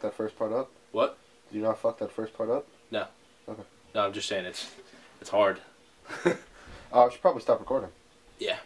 fuck that first part up? What? Did you not fuck that first part up? No. Okay. No, I'm just saying it's hard. I should probably stop recording. Yeah.